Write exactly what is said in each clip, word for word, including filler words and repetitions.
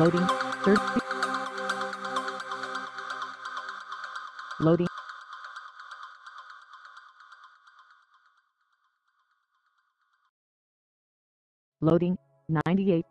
Loading. Third. Loading. Loading. ninety-eight.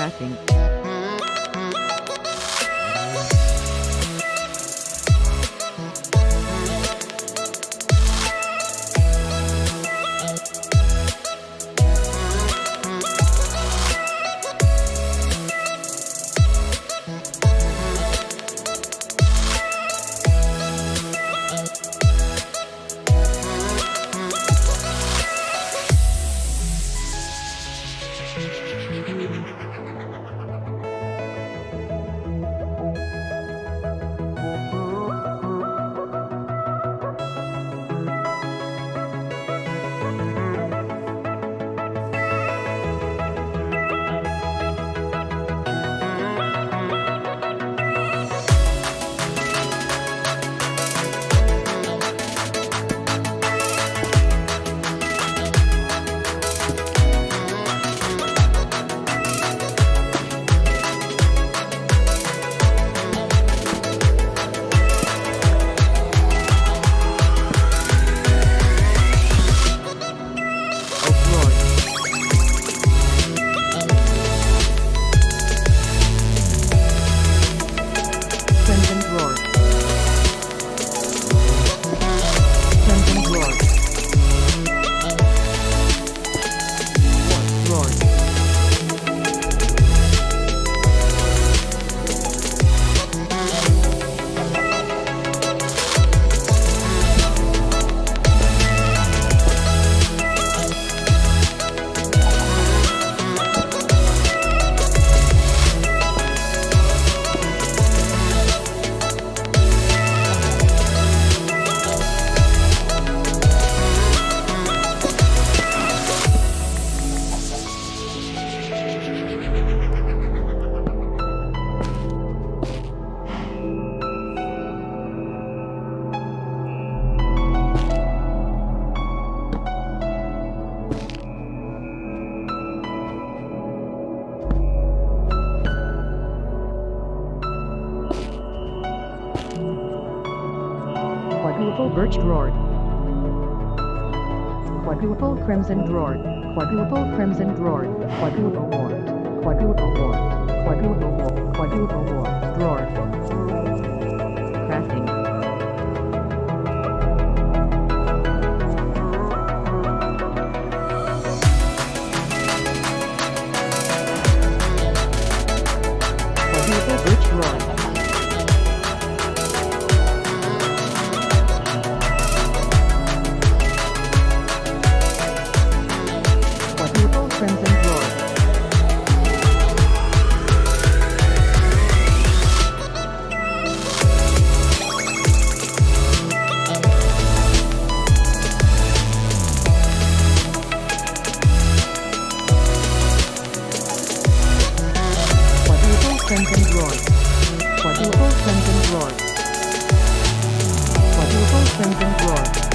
Crafting. Quadruple birch drawer. Quadruple crimson drawer. Quadruple crimson drawer. Quadruple wart. Quadruple wart. Quadruple wart. Quadruple wart drawer. Crafting. Crimson drawer. Quadruple crimson drawer. Quadruple crimson drawer.